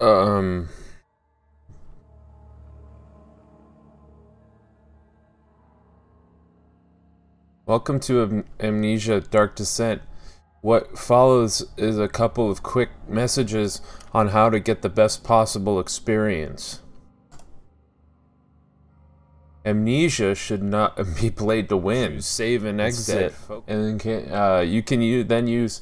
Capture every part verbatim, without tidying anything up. Um... Welcome to Am Amnesia: Dark Descent. What follows is a couple of quick messages on how to get the best possible experience. Amnesia should not be played to win. Save and exit, and then can, uh, you can you then use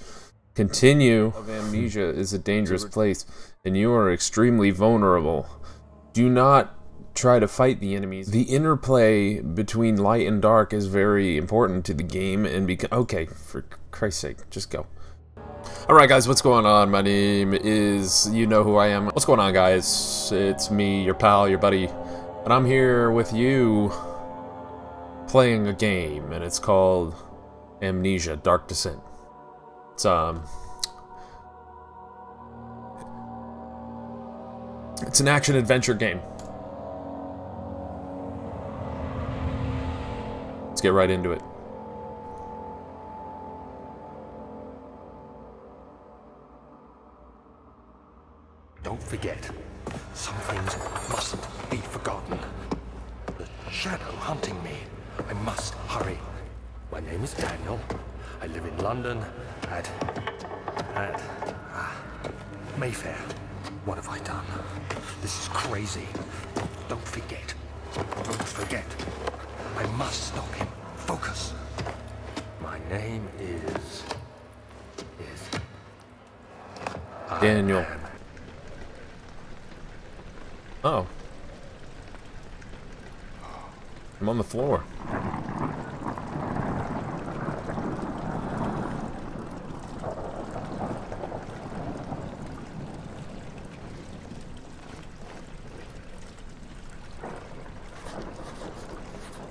continue. Of amnesia is a dangerous place, and you are extremely vulnerable. Do not try to fight the enemies. The interplay between light and dark is very important to the game, and because okay, for Christ's sake, just go. Alright guys, what's going on? My name is, you know who I am. What's going on guys? It's me, your pal, your buddy. And I'm here with you playing a game, and it's called Amnesia: Dark Descent. It's um It's an action adventure game. Let's get right into it. Don't forget, some things mustn't be forgotten. The shadow hunting me. I must hurry. My name is Daniel. I live in London at... at... Uh, Mayfair. What have I done? This is crazy. Don't forget. Don't forget. I must stop him. Focus. My name is... is... Daniel. Oh. I'm on the floor.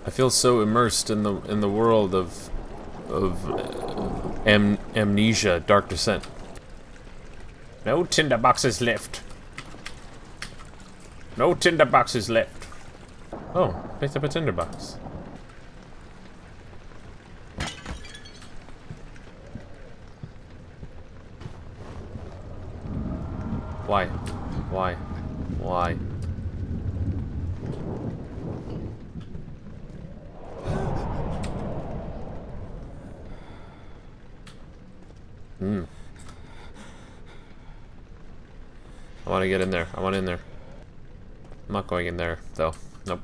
I feel so immersed in the in the world of of uh, am, amnesia, Dark Descent. No tinderboxes left. No tinderboxes left. Oh, picked up a tinderbox. Why? Why? Why? Hmm. I want to get in there. I want in there. I'm not going in there, though. Nope.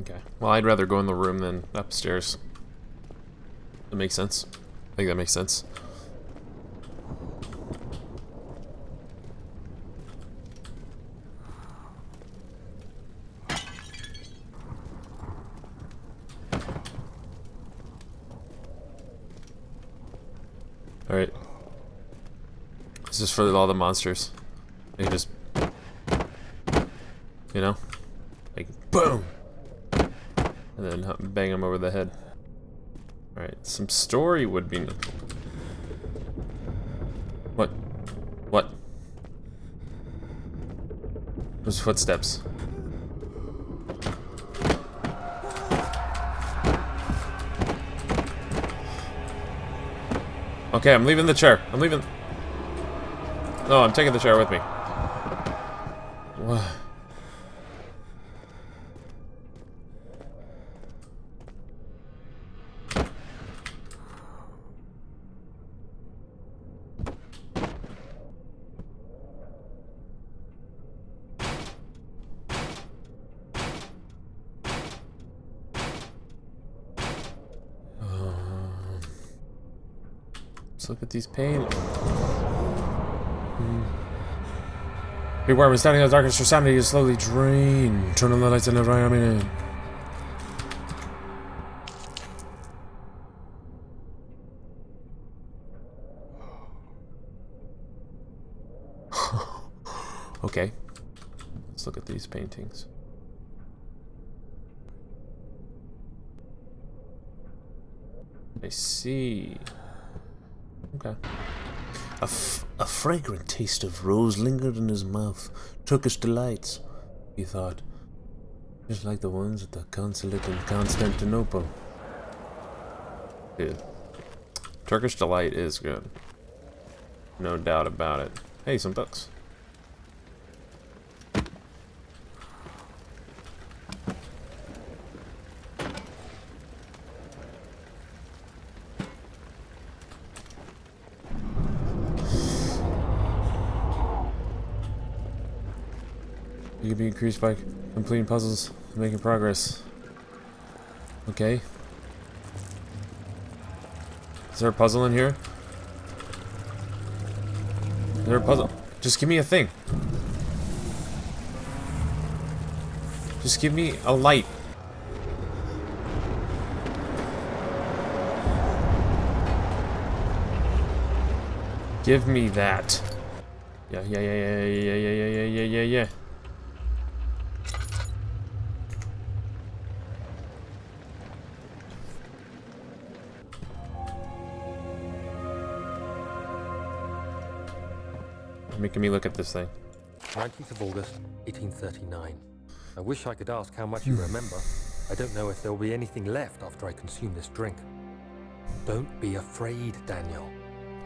Okay. Well, I'd rather go in the room than upstairs. That makes sense. I think that makes sense. Alright. This is for all the monsters. They just... You know? Like, boom! And then bang them over the head. Alright, some story would be... What? What? Those footsteps. Okay, I'm leaving the chair. I'm leaving... No, I'm taking the chair with me. What? Um, let's look at these paintings. Beware, when standing in the darkness, your sanity is slowly drained. Turn on the lights and the right arm in. Okay. Let's look at these paintings. I see. Okay. A, f a fragrant taste of rose lingered in his mouth. Turkish delights, he thought. Just like the ones at the consulate in Constantinople. Dude. Turkish Delight is good. No doubt about it. Hey, some books. You can be increased by completing puzzles and making progress. Okay. Is there a puzzle in here? Is there a puzzle? Just give me a thing. Just give me a light. Give me that. Yeah, yeah, yeah, yeah, yeah, yeah, yeah, yeah, yeah, yeah. Making me look at this thing. nineteenth of August, eighteen thirty-nine. I wish I could ask how much you remember. I don't know if there will be anything left after I consume this drink. Don't be afraid, Daniel.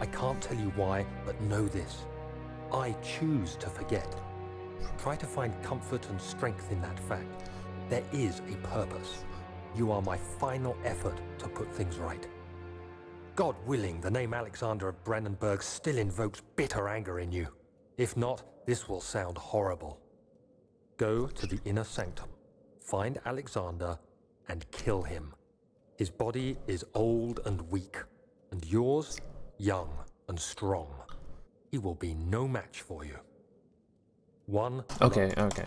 I can't tell you why, but know this. I choose to forget. Try to find comfort and strength in that fact. There is a purpose. You are my final effort to put things right. God willing, the name Alexander of Brandenburg still invokes bitter anger in you. If not, this will sound horrible. Go to the inner sanctum, find Alexander, and kill him. His body is old and weak, and yours, young and strong. He will be no match for you. One... Okay, okay.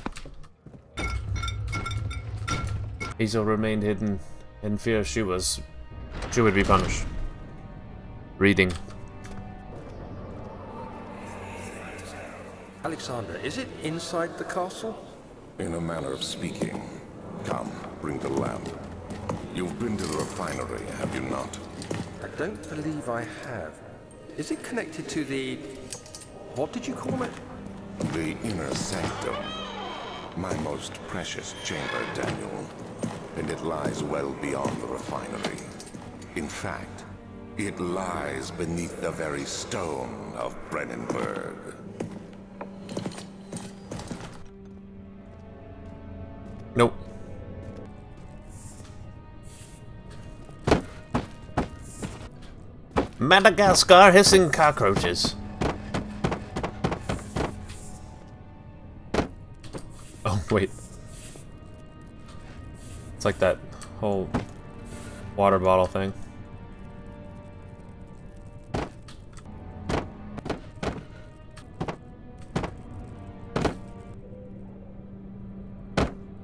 Hazel remained hidden in fear she was... she would be punished. Reading. Alexander, is it inside the castle? In a manner of speaking. Come, bring the lamp. You've been to the refinery, have you not? I don't believe I have. Is it connected to the... what did you call it? The inner sanctum. My most precious chamber, Daniel. And it lies well beyond the refinery. In fact, it lies beneath the very stone of Brennenburg. Nope. Madagascar hissing cockroaches. Oh, wait. It's like that whole water bottle thing.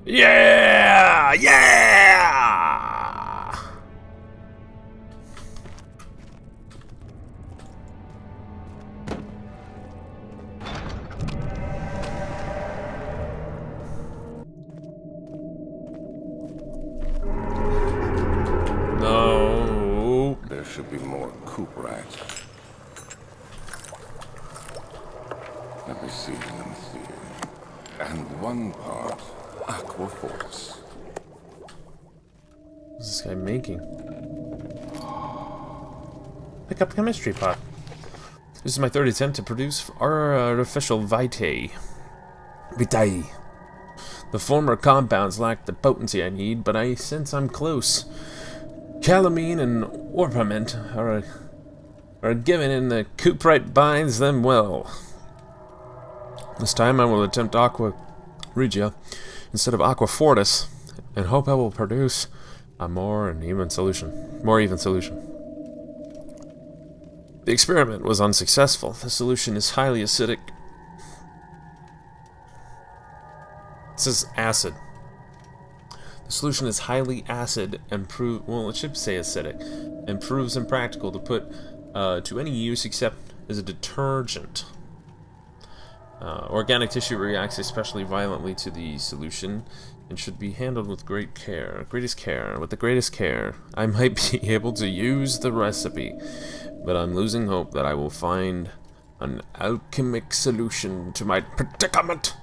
Yeah! Yeah! No. There should be more cuprite. Let me see, let me see. And one part. Aqua fortis. What's this guy making? Pick up chemistry pot. This is my third attempt to produce artificial vitae. Vitae. The former compounds lack the potency I need, but I sense I'm close. Calamine and orpiment are are given, and the cuprite binds them well. This time I will attempt aqua regia instead of aqua fortis, and hope I will produce a more and even solution. More even solution. The experiment was unsuccessful. The solution is highly acidic. This is acid. The solution is highly acid and prove well. It should say acidic. And proves impractical to put uh, to any use except as a detergent. Uh, organic tissue reacts especially violently to the solution and should be handled with great care. Greatest care. With the greatest care, I might be able to use the recipe, but I'm losing hope that I will find an alchemic solution to my predicament.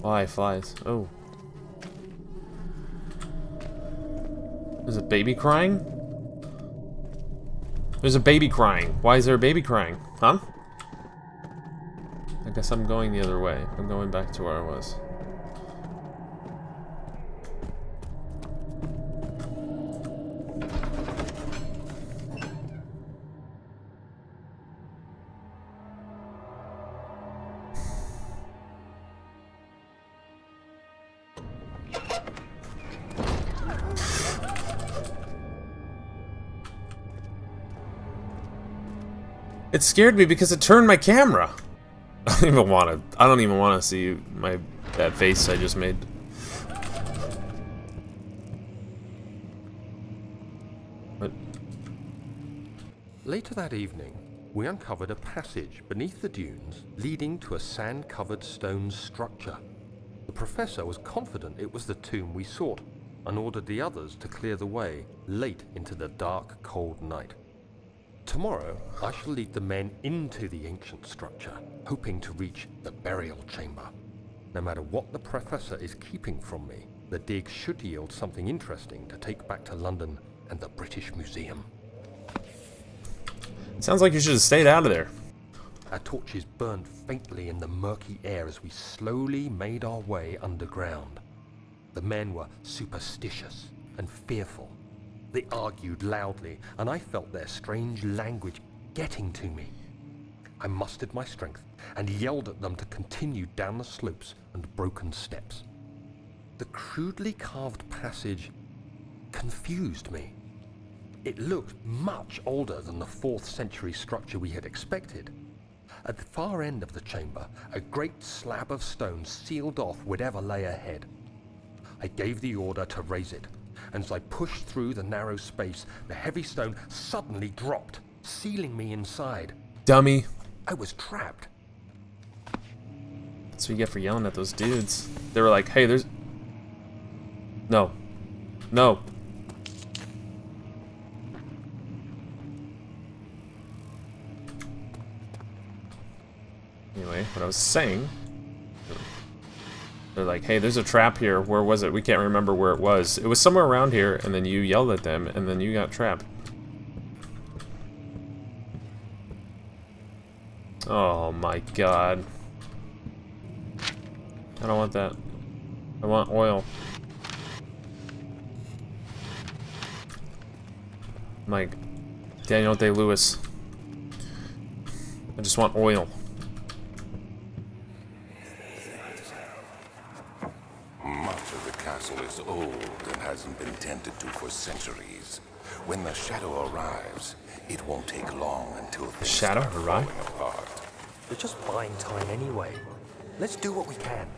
Why flies? Oh. There's a baby crying? There's a baby crying. Why is there a baby crying? Huh? I guess I'm going the other way. I'm going back to where I was. It scared me because it turned my camera. I don't even want to. I don't even want to see my that face I just made. What? Later that evening, we uncovered a passage beneath the dunes leading to a sand-covered stone structure. The professor was confident it was the tomb we sought, and ordered the others to clear the way late into the dark, cold night. Tomorrow, I shall lead the men into the ancient structure, hoping to reach the burial chamber. No matter what the professor is keeping from me, the dig should yield something interesting to take back to London and the British Museum. It sounds like you should have stayed out of there. Our torches burned faintly in the murky air as we slowly made our way underground. The men were superstitious and fearful. They argued loudly, and I felt their strange language getting to me. I mustered my strength and yelled at them to continue down the slopes and broken steps. The crudely carved passage confused me. It looked much older than the fourth century structure we had expected. At the far end of the chamber, a great slab of stone sealed off whatever lay ahead. I gave the order to raise it. And as I pushed through the narrow space, the heavy stone suddenly dropped, sealing me inside. Dummy. I was trapped. That's what you get for yelling at those dudes. They were like, hey, there's... No. No. Anyway, what I was saying... They're like, hey, there's a trap here. Where was it? We can't remember where it was. It was somewhere around here, and then you yelled at them, and then you got trapped. Oh my god. I don't want that. I want oil. Like, Daniel Day-Lewis. I just want oil. Been tended to for centuries. When the shadow arrives, it won't take long until the shadow arrives. We're just buying time anyway. Let's do what we can.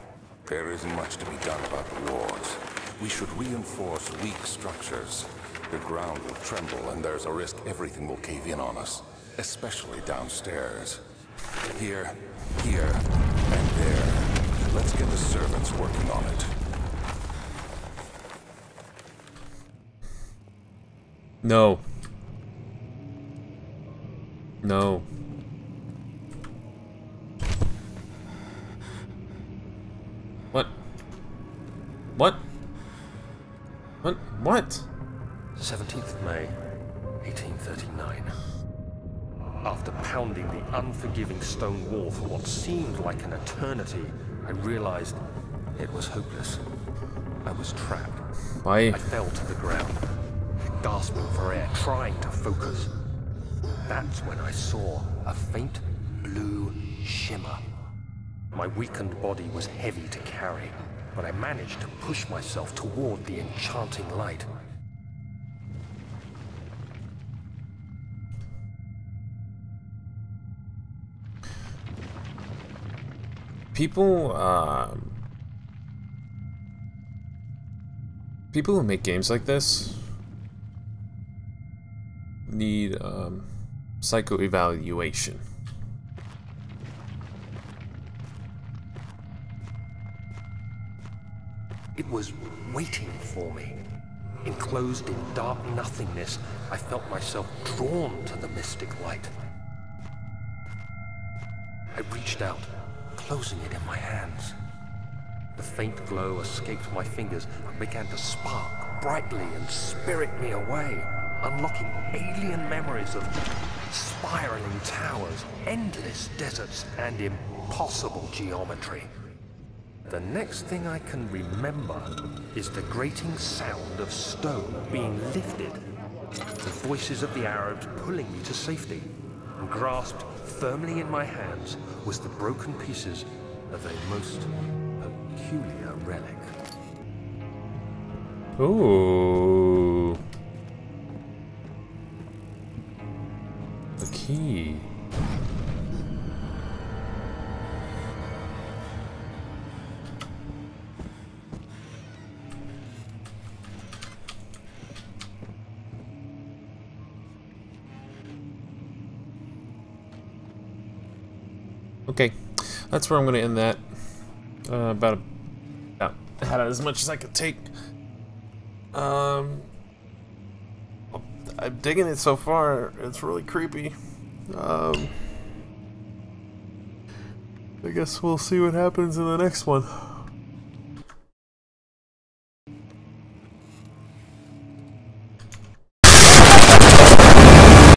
There isn't much to be done about the wards. We should reinforce weak structures. The ground will tremble, and there's a risk everything will cave in on us, especially downstairs. Here, here, and there. Let's get the servants working on it. No. No. What? What? What? What? seventeenth of May, eighteen thirty-nine. After pounding the unforgiving stone wall for what seemed like an eternity, I realized it was hopeless. I was trapped. Why? I fell to the ground. Gasping for air, trying to focus. That's when I saw a faint blue shimmer. My weakened body was heavy to carry, but I managed to push myself toward the enchanting light. People, uh... people who make games like this need um, psycho-evaluation. It was waiting for me. Enclosed in dark nothingness, I felt myself drawn to the mystic light. I reached out, closing it in my hands. The faint glow escaped my fingers and began to spark brightly and spirit me away, unlocking alien memories of spiraling towers, endless deserts, and impossible geometry. The next thing I can remember is the grating sound of stone being lifted, the voices of the Arabs pulling me to safety, and grasped firmly in my hands was the broken pieces of a most peculiar relic. Ooh. A key. Okay, that's where I'm going to end that. Uh, about about had as much as I could take. Um, I'm digging it so far. It's really creepy. Um, I guess we'll see what happens in the next one.